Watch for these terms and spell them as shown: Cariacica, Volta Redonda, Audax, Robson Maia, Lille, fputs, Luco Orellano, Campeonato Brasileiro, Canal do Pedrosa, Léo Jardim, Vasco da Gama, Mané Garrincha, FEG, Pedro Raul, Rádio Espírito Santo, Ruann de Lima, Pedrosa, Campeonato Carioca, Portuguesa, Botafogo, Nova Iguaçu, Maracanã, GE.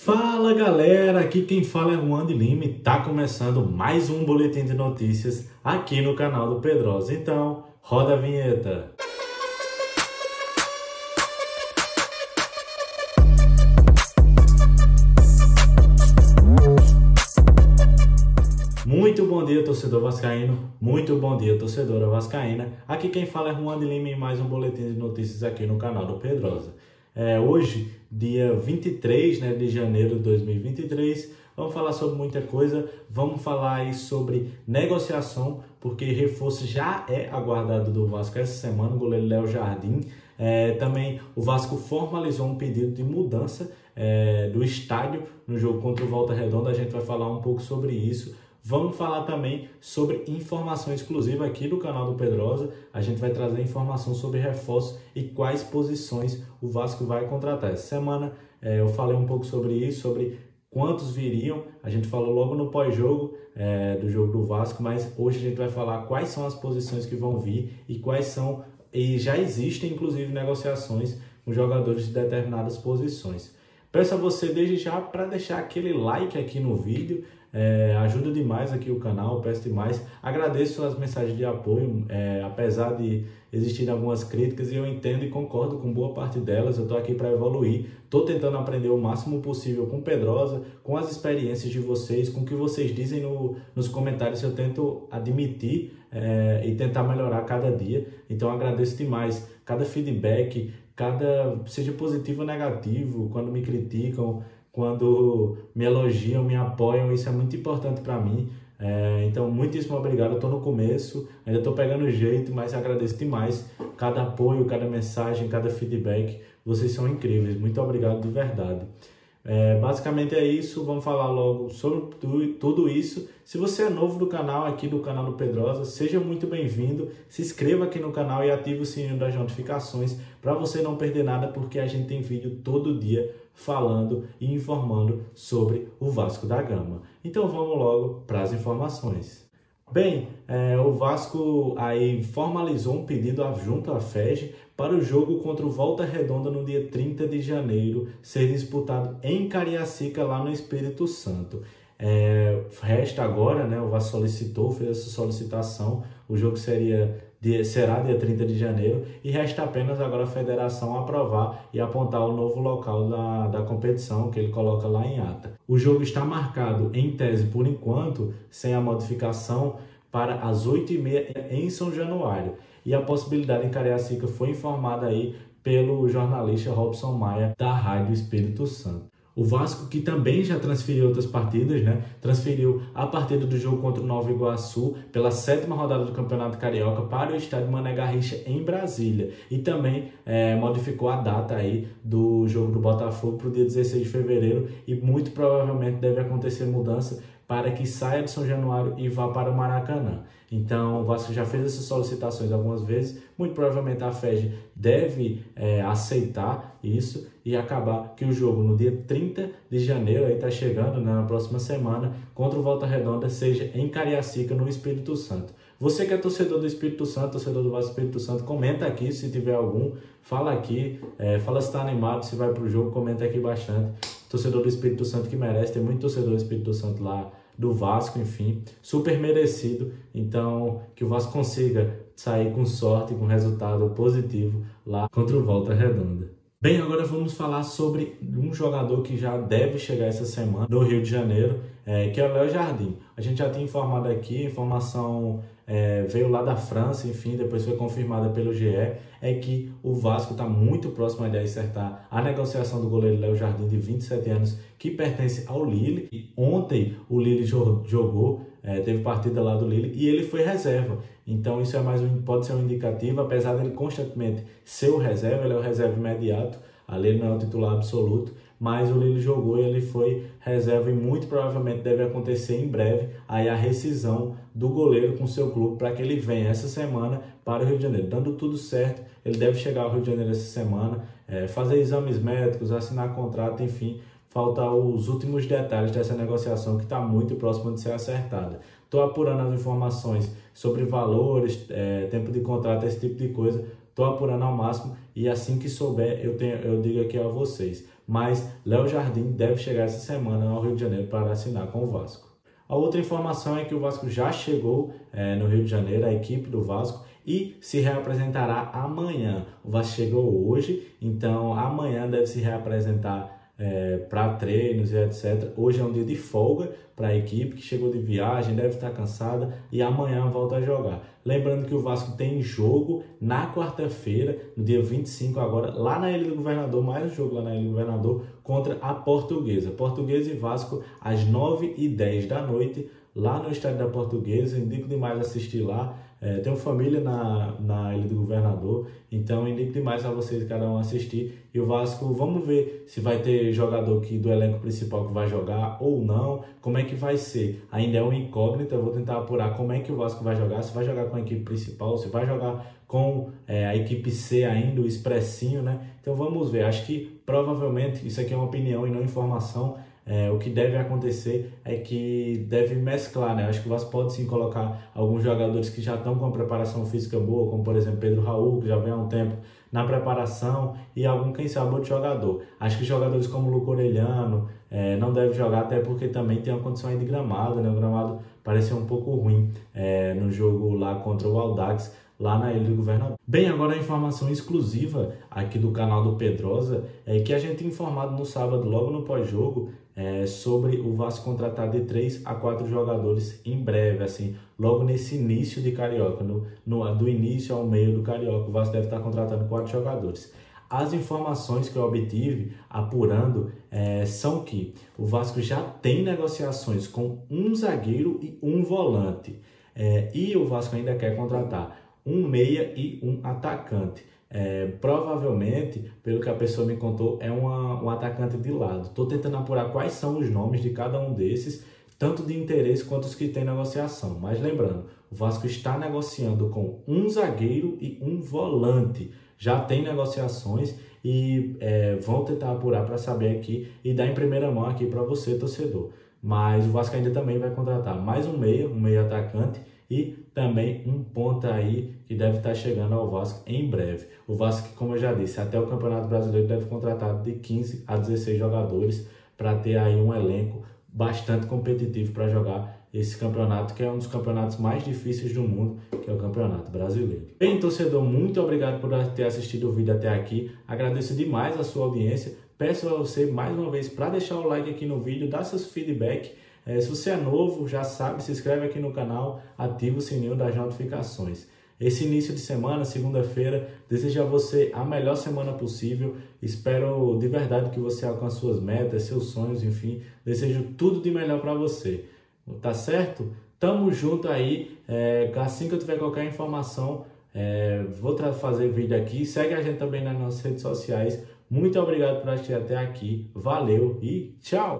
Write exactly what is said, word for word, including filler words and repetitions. Fala galera, aqui quem fala é Ruann de Lima e tá começando mais um boletim de notícias aqui no canal do Pedrosa. Então, roda a vinheta. Muito bom dia, torcedor vascaíno. Muito bom dia, torcedora vascaína. Aqui quem fala é Ruann de Lima e mais um boletim de notícias aqui no canal do Pedrosa. É, hoje, dia vinte e três, né, de janeiro de dois mil e vinte e três, vamos falar sobre muita coisa. Vamos falar aí sobre negociação, porque reforço já é aguardado do Vasco essa semana, o goleiro Léo Jardim. É, também o Vasco formalizou um pedido de mudança é, do estádio no jogo contra o Volta Redonda. A gente vai falar um pouco sobre isso. Vamos falar também sobre informação exclusiva aqui do canal do Pedrosa. A gente vai trazer informação sobre reforços e quais posições o Vasco vai contratar. Essa semana eh, eu falei um pouco sobre isso, sobre quantos viriam. A gente falou logo no pós-jogo eh, do jogo do Vasco, mas hoje a gente vai falar quais são as posições que vão vir e quais são... E já existem, inclusive, negociações com jogadores de determinadas posições. Peço a você desde já para deixar aquele like aqui no vídeo. É, ajuda demais aqui o canal, peço demais, agradeço as mensagens de apoio, é, apesar de existirem algumas críticas, e eu entendo e concordo com boa parte delas. Eu estou aqui para evoluir, estou tentando aprender o máximo possível com Pedrosa, com as experiências de vocês, com o que vocês dizem no, nos comentários, eu tento admitir é, e tentar melhorar cada dia. Então agradeço demais cada feedback, cada, seja positivo ou negativo, quando me criticam, quando me elogiam, me apoiam, isso é muito importante para mim. É, então, muitíssimo obrigado. Eu estou no começo, ainda estou pegando jeito, mas agradeço demais cada apoio, cada mensagem, cada feedback. Vocês são incríveis, muito obrigado de verdade. É, basicamente é isso, vamos falar logo sobre tu, tudo isso. Se você é novo do canal, aqui do canal do Pedrosa, seja muito bem-vindo, se inscreva aqui no canal e ative o sininho das notificações para você não perder nada, porque a gente tem vídeo todo dia falando e informando sobre o Vasco da Gama. Então vamos logo para as informações. Bem, é, o Vasco aí formalizou um pedido junto à F E G para o jogo contra o Volta Redonda no dia trinta de janeiro, ser disputado em Cariacica, lá no Espírito Santo. É, resta agora, né, o Vasco solicitou, fez essa solicitação, o jogo seria, será dia trinta de janeiro, e resta apenas agora a federação aprovar e apontar o novo local da, da competição, que ele coloca lá em ata. O jogo está marcado, em tese, por enquanto, sem a modificação, para as oito e meia em São Januário. E a possibilidade em Cariacica foi informada aí pelo jornalista Robson Maia, da Rádio Espírito Santo. O Vasco, que também já transferiu outras partidas, né? Transferiu a partida do jogo contra o Nova Iguaçu pela sétima rodada do Campeonato Carioca para o estádio Mané Garrincha em Brasília. E também é, modificou a data aí do jogo do Botafogo para o dia dezesseis de fevereiro, e muito provavelmente deve acontecer mudança para que saia de São Januário e vá para o Maracanã. Então o Vasco já fez essas solicitações algumas vezes, muito provavelmente a F E G deve é, aceitar isso e acabar que o jogo no dia trinta de janeiro, aí está chegando, né, na próxima semana, contra o Volta Redonda, seja em Cariacica, no Espírito Santo. Você que é torcedor do Espírito Santo, torcedor do Vasco Espírito Santo, comenta aqui se tiver algum, fala aqui, é, fala se está animado, se vai para o jogo, comenta aqui bastante. Torcedor do Espírito Santo que merece, tem muito torcedor do Espírito Santo lá do Vasco, enfim, super merecido. Então, que o Vasco consiga sair com sorte, com resultado positivo lá contra o Volta Redonda. Bem, agora vamos falar sobre um jogador que já deve chegar essa semana no Rio de Janeiro, é, que é o Léo Jardim. A gente já tinha informado aqui, a informação é, veio lá da França, enfim, depois foi confirmada pelo G E, é que o Vasco está muito próximo de acertar a negociação do goleiro Léo Jardim, de vinte e sete anos, que pertence ao Lille. E ontem o Lille jogou, é, teve partida lá do Lille e ele foi reserva. Então isso é mais um, pode ser um indicativo, apesar dele constantemente ser o reserva, ele é o reserva imediato, ali ele não é o titular absoluto, mas o Lille jogou e ele foi reserva, e muito provavelmente deve acontecer em breve aí a rescisão do goleiro com seu clube para que ele venha essa semana para o Rio de Janeiro. Dando tudo certo, ele deve chegar ao Rio de Janeiro essa semana, é, fazer exames médicos, assinar contrato, enfim, faltam os últimos detalhes dessa negociação que está muito próxima de ser acertada. Estou apurando as informações sobre valores, é, tempo de contrato, esse tipo de coisa. Estou apurando ao máximo, e assim que souber eu, tenho, eu digo aqui a vocês. mas Léo Jardim deve chegar essa semana ao Rio de Janeiro para assinar com o Vasco. A outra informação é que o Vasco já chegou é, no Rio de Janeiro, a equipe do Vasco, e se reapresentará amanhã. O Vasco chegou hoje, então amanhã deve se reapresentar É, para treinos e etcétera. Hoje é um dia de folga para a equipe que chegou de viagem, deve estar cansada e amanhã volta a jogar. Lembrando que o Vasco tem jogo na quarta-feira, no dia vinte e cinco agora, lá na Ilha do Governador, mais um jogo lá na Ilha do Governador contra a Portuguesa. Portuguesa e Vasco às nove e dez da noite, lá no estádio da Portuguesa. Indico demais assistir lá. É, tenho família na, na Ilha do Governador, então indico demais a vocês cada um assistir. E o Vasco, vamos ver se vai ter jogador aqui do elenco principal que vai jogar ou não, como é que vai ser. Ainda é uma incógnita, eu vou tentar apurar como é que o Vasco vai jogar, se vai jogar com a equipe principal, se vai jogar com é, a equipe C ainda, o expressinho, né? Então vamos ver, acho que provavelmente, isso aqui é uma opinião e não informação, É, o que deve acontecer é que deve mesclar, né? Acho que o Vasco pode sim colocar alguns jogadores que já estão com a preparação física boa, como por exemplo Pedro Raul, que já vem há um tempo na preparação, e algum, quem sabe, outro jogador. Acho que jogadores como Luco Orellano é, não devem jogar, até porque também tem uma condição aí de gramado, né? O gramado pareceu um pouco ruim é, no jogo lá contra o Audax, lá na Ilha do Governador. Bem, agora a informação exclusiva aqui do canal do Pedrosa é que a gente informado no sábado, logo no pós-jogo, É, sobre o Vasco contratar de três a quatro jogadores em breve, assim, logo nesse início de Carioca, no, no, do início ao meio do Carioca, o Vasco deve estar contratando quatro jogadores. As informações que eu obtive apurando é, são que o Vasco já tem negociações com um zagueiro e um volante, é, e o Vasco ainda quer contratar um meia e um atacante. É, provavelmente, pelo que a pessoa me contou, é uma, um atacante de lado. Estou tentando apurar quais são os nomes de cada um desses, tanto de interesse quanto os que têm negociação. Mas lembrando, o Vasco está negociando com um zagueiro e um volante. Já tem negociações e é, vão tentar apurar para saber aqui e dar em primeira mão aqui para você, torcedor. Mas o Vasco ainda também vai contratar mais um meia, um meia atacante, e também um ponta aí que deve estar chegando ao Vasco em breve. O Vasco, como eu já disse, até o Campeonato Brasileiro deve contratar de quinze a dezesseis jogadores para ter aí um elenco bastante competitivo para jogar esse campeonato, que é um dos campeonatos mais difíceis do mundo, que é o Campeonato Brasileiro. Bem, torcedor, muito obrigado por ter assistido o vídeo até aqui. Agradeço demais a sua audiência. Peço a você, mais uma vez, para deixar o like aqui no vídeo, dar seus feedbacks. É, se você é novo, já sabe, se inscreve aqui no canal, ativa o sininho das notificações. Esse início de semana, segunda-feira, desejo a você a melhor semana possível. Espero de verdade que você alcance suas metas, seus sonhos, enfim. Desejo tudo de melhor para você. Tá certo? Tamo junto aí. É, assim que eu tiver qualquer informação, é, vou fazer vídeo aqui. Segue a gente também nas nossas redes sociais. Muito obrigado por assistir até aqui. Valeu e tchau!